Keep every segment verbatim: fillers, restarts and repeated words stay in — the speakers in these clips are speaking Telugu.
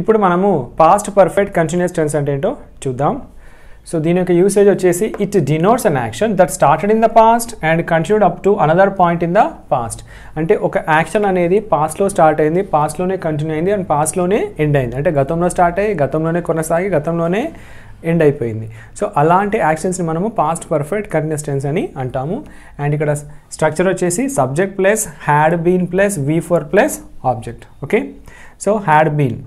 ఇప్పుడు మనము పాస్ట్ పర్ఫెక్ట్ కంటిన్యూస్ టెన్స్ అంటే ఏంటో చూద్దాం. సో దీని యొక్క యూసేజ్ వచ్చేసి it denotes an action that started in the past and continued up to another point in the past. అంటే ఒక యాక్షన్ అనేది పాస్ట్లో స్టార్ట్ అయింది, పాస్ట్లోనే కంటిన్యూ అయింది అండ్ పాస్ట్లోనే ఎండ్ అయింది. అంటే గతంలో స్టార్ట్ అయ్యి గతంలోనే కొనసాగి గతంలోనే ఎండ్ అయిపోయింది. సో అలాంటి యాక్షన్స్ని మనము పాస్ట్ పర్ఫెక్ట్ కంటిన్యూస్ టెన్స్ అని అంటాము. అండ్ ఇక్కడ స్ట్రక్చర్ వచ్చేసి subject plus had been plus V four plus object. Okay, so had been,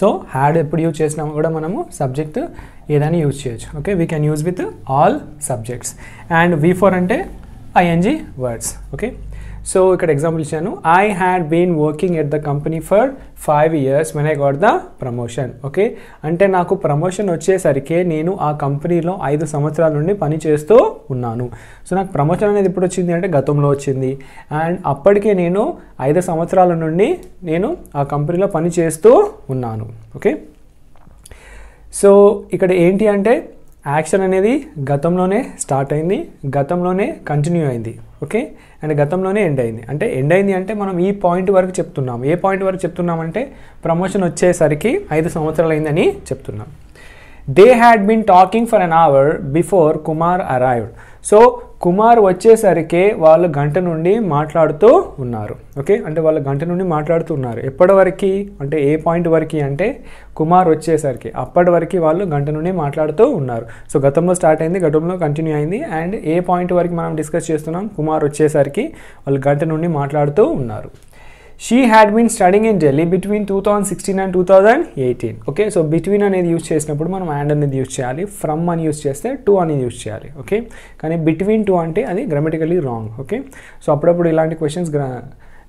so had ఎప్పుడు యూజ్ చేసినా కూడా మనము సబ్జెక్ట్ ఏదైనా యూజ్ చేయొచ్చు. Okay, we can use with all subjects. And V four అంటే ఐఎన్జీ వర్డ్స్. ఓకే, సో ఇక్కడ ఎగ్జాంపుల్ ఇచ్చాను, I had been working at the company for five years when I got the promotion. Okay, అంటే నాకు ప్రమోషన్ వచ్చేసరికి నేను ఆ కంపెనీలో ఐదు సంవత్సరాల నుండి పని చేస్తూ ఉన్నాను. సో నాకు ప్రమోషన్ అనేది ఎప్పుడు వచ్చింది అంటే గతంలో వచ్చింది. అండ్ అప్పటికే నేను ఐదు సంవత్సరాల నుండి నేను ఆ కంపెనీలో పని చేస్తూ ఉన్నాను. ఓకే, సో ఇక్కడ ఏంటి అంటే యాక్షన్ అనేది గతంలోనే స్టార్ట్ అయింది, గతంలోనే కంటిన్యూ అయింది. ఓకే, అండ్ గతంలోనే ఎండ్ అయింది. అంటే ఎండ్ అయింది అంటే మనం ఈ పాయింట్ వరకు చెప్తున్నాం. ఏ పాయింట్ వరకు చెప్తున్నామంటే ప్రమోషన్ వచ్చేసరికి ఐదు సంవత్సరాలు అయిందని చెప్తున్నాం. They had been talking for an hour before Kumar arrived. So Kumar వచ్చేసరికి వాళ్ళు గంట నుండి మాట్లాడుతూ ఉన్నారు. ఓకే, అంటే వాళ్ళు గంట నుండి మాట్లాడుతూ ఉన్నారు. ఎప్పటి వరకు అంటే ఏ పాయింట్ వరకు అంటే కుమార్ వచ్చేసరికి అప్పటి వరకు వాళ్ళు గంట నుండి మాట్లాడుతూ ఉన్నారు. సో గతంలో స్టార్ట్ అయింది, గతంలో కంటిన్యూ అయింది. అండ్ ఏ పాయింట్ వరకు మనం డిస్కస్ చేస్తున్నాం, కుమార్ వచ్చేసరికి వాళ్ళు గంట నుండి మాట్లాడుతూ ఉన్నారు. She had been studying in Delhi between two thousand sixteen and two thousand eighteen. Okay, so between అనేది యూజ్ చేసినప్పుడు మనం అండ్ అనేది యూజ్ చేయాలి, ఫ్రమ్ అని యూజ్ చేస్తే టూ అని యూజ్ చేయాలి. ఓకే, కానీ బిట్వీన్ టూ అంటే అది గ్రామటికలీ రాంగ్. ఓకే, సో అప్పుడప్పుడు ఇలాంటి క్వశ్చన్స్ గ్రా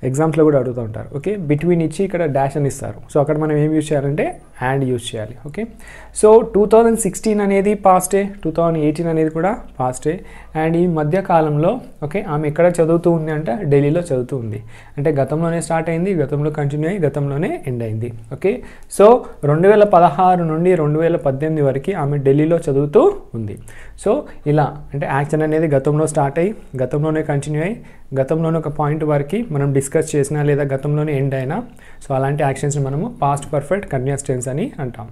ఎగ్జామ్స్లో కూడా అడుగుతూ ఉంటారు. ఓకే, బిట్వీన్ ఇచ్చి ఇక్కడ డాష్ అని ఇస్తారు. సో అక్కడ మనం ఏం యూజ్ చేయాలంటే అండ్ యూజ్ చేయాలి. Okay, so two thousand sixteen అనేది పాస్టే, టూ థౌజండ్ ఎయిటీన్ అనేది కూడా పాస్టే. అండ్ ఈ మధ్య కాలంలో ఓకే ఆమె ఎక్కడ చదువుతూ ఉంది అంటే ఢిల్లీలో చదువుతూ ఉంది. అంటే గతంలోనే స్టార్ట్ అయింది, గతంలో కంటిన్యూ అయ్యి గతంలోనే ఎండ్ అయింది. ఓకే, సో రెండు వేల పదహారు నుండి రెండు వేల పద్దెనిమిది వరకు ఆమె ఢిల్లీలో చదువుతూ ఉంది. సో ఇలా అంటే యాక్షన్ అనేది గతంలో స్టార్ట్ అయ్యి గతంలోనే కంటిన్యూ అయ్యి గతంలోనే ఒక పాయింట్ వరకు మనం డిస్కస్ చేసినా లేదా గతంలోనే ఎండ్ అయినా, సో అలాంటి యాక్షన్స్ని మనము పాస్ట్ పర్ఫెక్ట్ కంటిన్యూస్ టెన్స్ అని అంటాం.